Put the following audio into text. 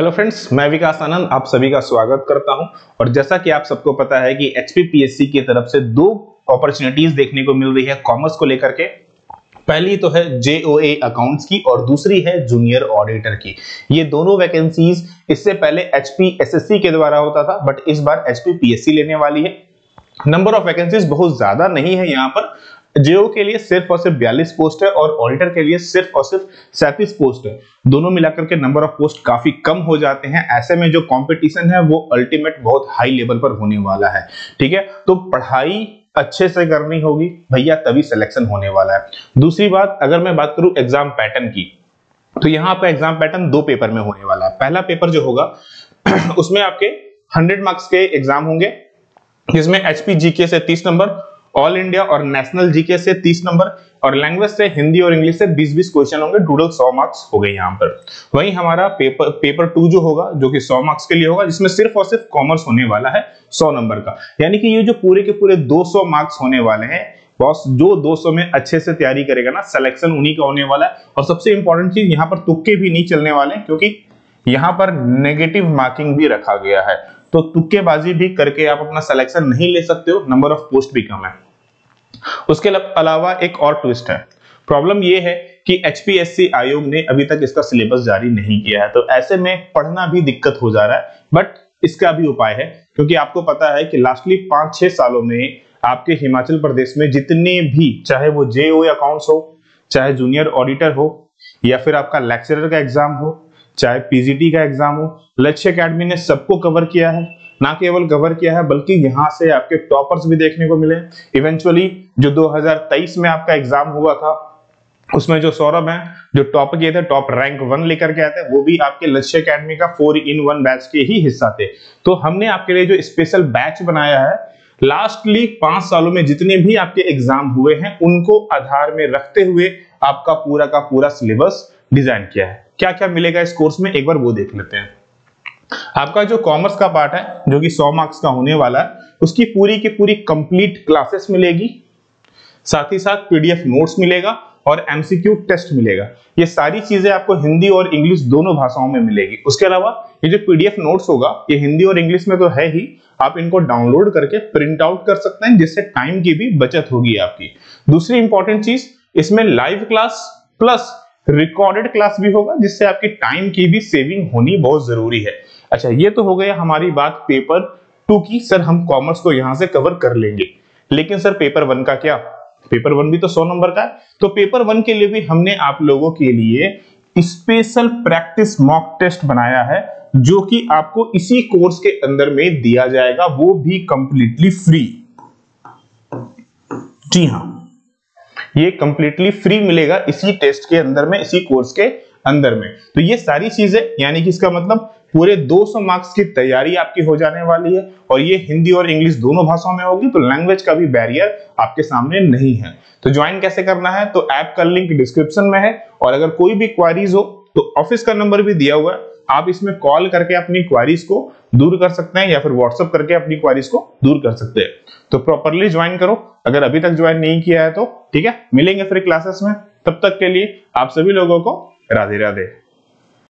Hello friends, मैं विकास आनंद आप सभी का स्वागत करता हूं। और जैसा कि आप सबको पता है कि एचपीएससी की तरफ से दो अपॉर्चुनिटीज देखने को मिल रही है कॉमर्स को लेकर के। पहली तो है जेओए अकाउंट्स की और दूसरी है जूनियर ऑडिटर की। ये दोनों वैकेंसीज इससे पहले एचपीएससी के द्वारा होता था, बट इस बार एचपीएससी लेने वाली है। नंबर ऑफ वैकेंसीज बहुत ज्यादा नहीं है यहाँ पर। जेओ के लिए सिर्फ और सिर्फ 42 पोस्ट है और ऑडिटर के लिए सिर्फ और सिर्फ 37 पोस्ट है। दोनों मिलाकर के नंबर ऑफ पोस्ट काफी कम हो जाते हैं। ऐसे में जो कंपटीशन है वो अल्टीमेट बहुत हाई लेवल पर होने वाला है। ठीक है, तो पढ़ाई अच्छे से करनी होगी भैया, तभी सिलेक्शन होने वाला है। दूसरी बात, अगर मैं बात करूं एग्जाम पैटर्न की, तो यहाँ आपका एग्जाम पैटर्न दो पेपर में होने वाला है। पहला पेपर जो होगा उसमें आपके 100 मार्क्स के एग्जाम होंगे, जिसमें एचपीजीके से 30 नंबर, ऑल इंडिया और नेशनल जीके से 30 नंबर और लैंग्वेज से हिंदी और इंग्लिश से 20-20 क्वेश्चन होंगे। टोटल 100 मार्क्स हो गए यहाँ पर। वहीं हमारा पेपर टू जो होगा, जो कि 100 मार्क्स के लिए होगा, जिसमें सिर्फ और सिर्फ कॉमर्स होने वाला है 100 नंबर का। यानी कि ये जो पूरे के पूरे 200 मार्क्स होने वाले हैं बॉस, जो 200 में अच्छे से तैयारी करेगा ना, सिलेक्शन उन्हीं का होने वाला है। और सबसे इंपॉर्टेंट चीज, यहाँ पर तुक्के भी नहीं चलने वाले, क्योंकि यहाँ पर नेगेटिव मार्किंग भी रखा गया है। तो तुक्केबाजी भी करके आप अपना सिलेक्शन नहीं ले सकते हो। नंबर ऑफ पोस्ट भी कम है। उसके अलावा एक और ट्विस्ट है। प्रॉब्लम यह है कि एचपीएससी आयोग ने अभी तक इसका सिलेबस जारी नहीं किया है, तो ऐसे में पढ़ना भी दिक्कत हो जा रहा है। बट इसका भी उपाय है, क्योंकि आपको पता है कि लास्टली 5-6 सालों में आपके हिमाचल प्रदेश में जितने भी, चाहे वो जेओए अकाउंट्स हो, चाहे जूनियर ऑडिटर हो, या फिर आपका लेक्चरर का एग्जाम हो, चाहे पीजीटी का एग्जाम हो, लक्ष्य अकेडमी ने सबको कवर किया है। ना केवल कवर किया है, बल्कि यहाँ से आपके टॉपर्स भी देखने को मिले। इवेंचुअली जो 2023 में आपका एग्जाम हुआ था, उसमें जो सौरभ हैं, जो टॉप किए थे, टॉप रैंक 1 लेकर के आए थे, वो भी आपके लक्ष्य अकेडमी का 4-in-1 बैच के ही हिस्सा थे। तो हमने आपके लिए जो स्पेशल बैच बनाया है, लास्टली 5 सालों में जितने भी आपके एग्जाम हुए हैं, उनको आधार में रखते हुए आपका पूरा का पूरा सिलेबस डिजाइन किया है। क्या क्या मिलेगा इस कोर्स में, एक बार वो देख लेते हैं। आपका जो कॉमर्स का पार्ट है, जो कि 100 मार्क्स का होने वाला है, उसकी पूरी की पूरी कंप्लीट क्लासेस मिलेगी। साथ ही साथ पीडीएफ नोट्स मिलेगा और एमसीक्यू टेस्ट मिलेगा। ये सारी चीजें आपको हिंदी और इंग्लिश दोनों भाषाओं में मिलेगी। उसके अलावा ये जो पीडीएफ नोट्स होगा, ये हिंदी और इंग्लिश में तो है ही, आप इनको डाउनलोड करके प्रिंट आउट कर सकते हैं, जिससे टाइम की भी बचत होगी आपकी। दूसरी इंपॉर्टेंट चीज, इसमें live class plus recorded class भी होगा, जिससे आपकी टाइम की भी सेविंग होनी बहुत जरूरी है। अच्छा, ये तो हो गया हमारी बात पेपर 2 की। सर, हम कॉमर्स को यहाँ से कवर कर लेंगे, लेकिन सर पेपर 1 का क्या? पेपर 1 भी तो 100 नंबर का है। तो पेपर 1 के लिए भी हमने आप लोगों के लिए स्पेशल प्रैक्टिस मॉक टेस्ट बनाया है, जो कि आपको इसी कोर्स के अंदर में दिया जाएगा, वो भी कंप्लीटली फ्री। जी हाँ, ये कंप्लीटली फ्री मिलेगा इसी टेस्ट के अंदर में, इसी कोर्स के अंदर में। तो ये सारी चीजें, यानी कि इसका मतलब पूरे 200 मार्क्स की तैयारी आपकी हो जाने वाली है। और ये हिंदी और इंग्लिश दोनों भाषाओं में होगी, तो लैंग्वेज का भी बैरियर आपके सामने नहीं है। तो ज्वाइन कैसे करना है, तो ऐप का लिंक डिस्क्रिप्शन में है। और अगर कोई भी क्वारीज हो तो ऑफिस का नंबर भी दिया हुआ है, आप इसमें कॉल करके अपनी क्वारीज को दूर कर सकते हैं, या फिर व्हाट्सएप करके अपनी क्वारीज को दूर कर सकते हैं। तो प्रॉपरली ज्वाइन करो, अगर अभी तक ज्वाइन नहीं किया है तो। ठीक है, मिलेंगे फिर क्लासेस में। तब तक के लिए आप सभी लोगों को राधे राधे।